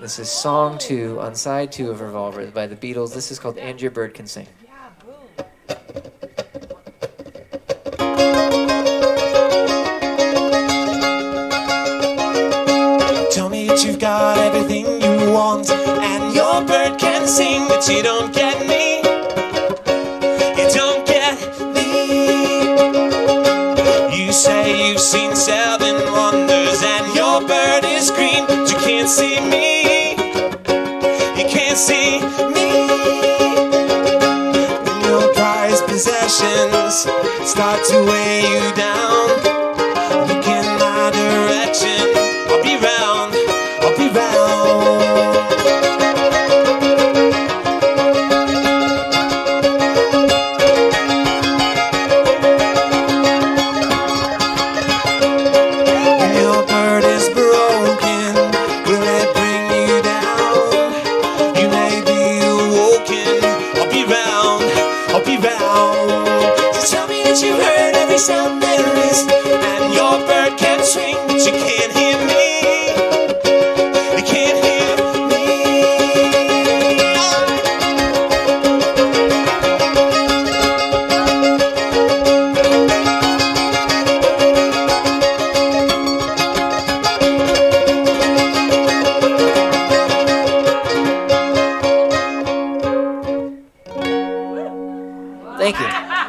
This is song 2 on side 2 of Revolver by the Beatles. This is called And Your Bird Can Sing. Tell me that you've got everything you want, and your bird can sing, but you don't get me. You don't get me. You say you've seen 7 wonders, and your bird is green, but you can't see me. You can't see me. When your prized possessions start to weigh you down, look in my direction. I'll be round, I'll be round. When your bird is broken, will it bring you down? You may be awoken. I'll be round, I'll be round. So tell me that you heard every sound there is, and your bird can swing, but you can't hear me. Thank you.